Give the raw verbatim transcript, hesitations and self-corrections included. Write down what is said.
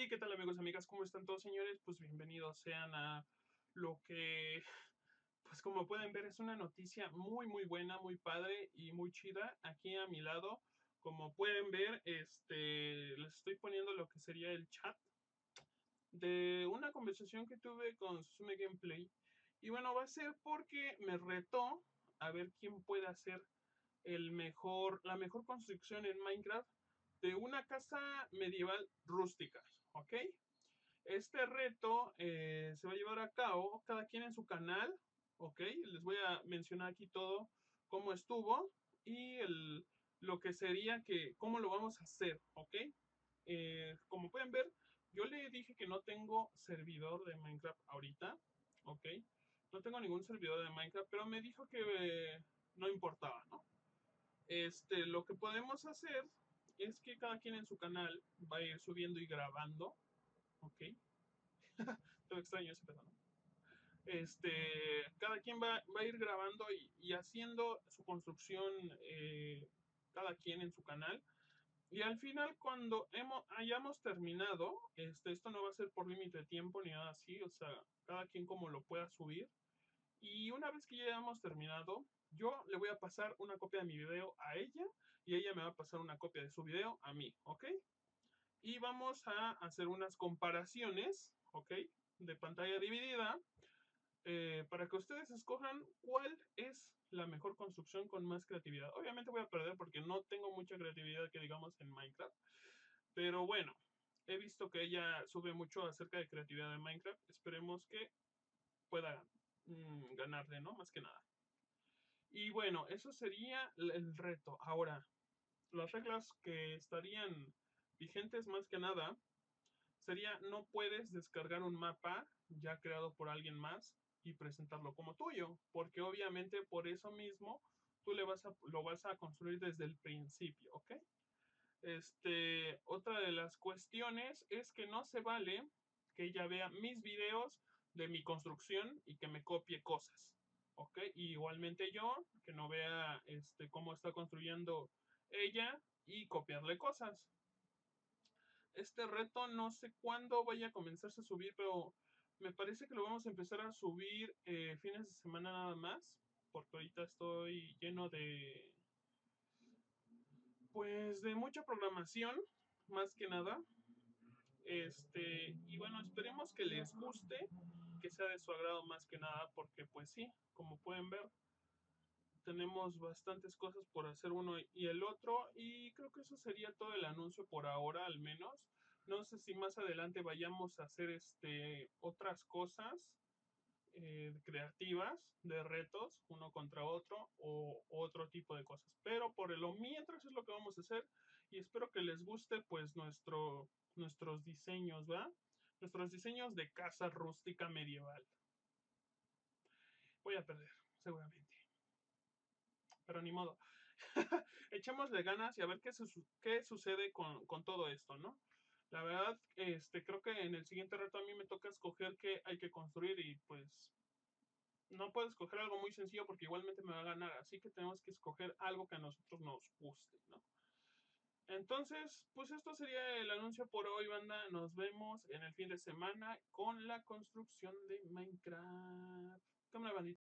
Y qué tal amigos y amigas, ¿cómo están todos señores? Pues bienvenidos sean a lo que, pues como pueden ver, es una noticia muy muy buena, muy padre y muy chida. Aquí a mi lado, como pueden ver, este, les estoy poniendo lo que sería el chat de una conversación que tuve con Suzume Gameplay. Y bueno, va a ser porque me retó a ver quién puede hacer el mejor, la mejor construcción en Minecraft de una casa medieval rústica, ¿ok? Este reto eh, se va a llevar a cabo cada quien en su canal, ¿ok? Les voy a mencionar aquí todo cómo estuvo y el, lo que sería que cómo lo vamos a hacer, ¿ok? Eh, como pueden ver, yo le dije que no tengo servidor de Minecraft ahorita, ¿ok? No tengo ningún servidor de Minecraft, pero me dijo que eh, no importaba, ¿no? Este, lo que podemos hacer es que cada quien en su canal va a ir subiendo y grabando, ¿ok? Todo extraño ese pedo, ¿no? Este, cada quien va, va a ir grabando y, y haciendo su construcción, eh, cada quien en su canal. Y al final, cuando hemos, hayamos terminado, este, esto no va a ser por límite de tiempo ni nada así, o sea, cada quien como lo pueda subir. Y una vez que ya hayamos terminado, yo le voy a pasar una copia de mi video a ella y ella me va a pasar una copia de su video a mí, ¿ok? Y vamos a hacer unas comparaciones, ¿ok? De pantalla dividida eh, para que ustedes escojan cuál es la mejor construcción con más creatividad. Obviamente voy a perder porque no tengo mucha creatividad que digamos en Minecraft, pero bueno, he visto que ella sube mucho acerca de creatividad de Minecraft. Esperemos que pueda mmm, ganarle, ¿no? Más que nada. Y bueno, eso sería el reto. Ahora, las reglas que estarían vigentes más que nada sería no puedes descargar un mapa ya creado por alguien más y presentarlo como tuyo, porque obviamente por eso mismo tú le vas a, lo vas a construir desde el principio, ¿ok? Este, otra de las cuestiones es que no se vale que ella vea mis videos de mi construcción y que me copie cosas. Okay, y igualmente yo, que no vea este, cómo está construyendo ella y copiarle cosas. Este reto no sé cuándo vaya a comenzarse a subir, pero me parece que lo vamos a empezar a subir eh, fines de semana nada más, porque ahorita estoy lleno de, pues, de mucha programación, más que nada. Este, y bueno, esperemos que les guste, que sea de su agrado más que nada, porque pues sí, como pueden ver, tenemos bastantes cosas por hacer uno y el otro, y creo que eso sería todo el anuncio por ahora, al menos. No sé si más adelante vayamos a hacer este, otras cosas eh, creativas, de retos, uno contra otro, o otro tipo de cosas. Pero por lo mientras es lo que vamos a hacer, y espero que les guste pues nuestro, nuestros diseños, ¿va? Nuestros diseños de casa rústica medieval. Voy a perder, seguramente. Pero ni modo. Echémosle ganas y a ver qué, su qué sucede con, con todo esto, ¿no? La verdad, este, creo que en el siguiente reto a mí me toca escoger qué hay que construir y pues no puedo escoger algo muy sencillo porque igualmente me va a ganar. Así que tenemos que escoger algo que a nosotros nos guste, ¿no? Entonces, pues esto sería el anuncio por hoy, banda. Nos vemos en el fin de semana con la construcción de Minecraft. Cámara, bandita.